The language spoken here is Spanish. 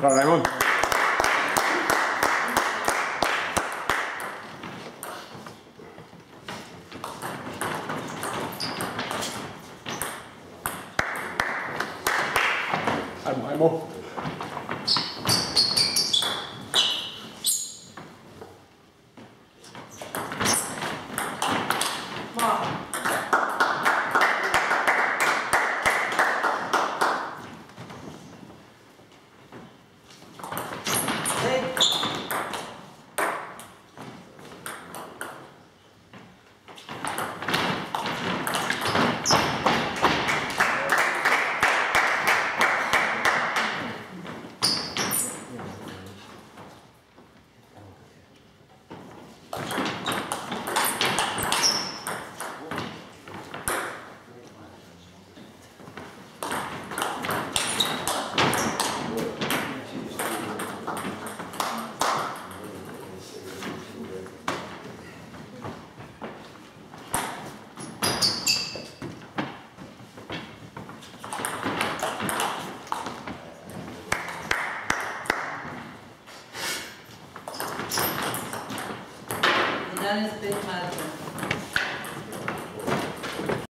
Bravo, Raimon. Raimon. That is big matter.